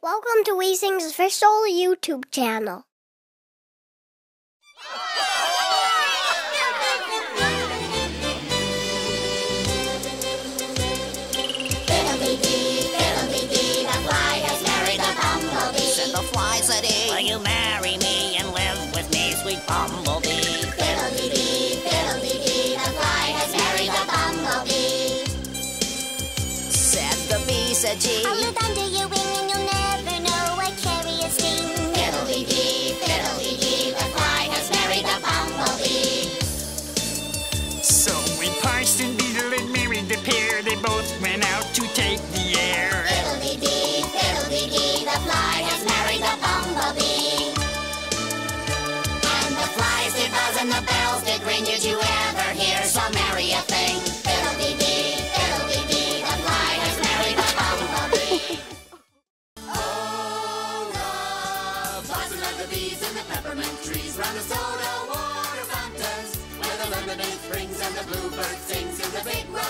Welcome to Wee Sing's official YouTube channel. Fiddle Dee Dee, the fly has married the bumblebee. Said the fly, said he, will you marry me and live with me, sweet bumblebee? Fiddle Dee Dee, the fly has married the bumblebee. Said the bee, said she, I'll live under your wing and you'll never know I carry a sting. Fiddle Dee Dee, the fly has married the bumblebee. So when Parson Beetle and married the pair, they both went out to take the air. Fiddle Dee Dee, the fly has married the bumblebee. And the flies did buzz and the bells did ring. Did you ever hear so merry a thing? Fiddle Dee Dee, the fly has married the bumblebee. Oh, love, buzzing of the bees and the peppermint trees, round the soda water fountains, where the lemonade brings and the bluebird sings in the big road.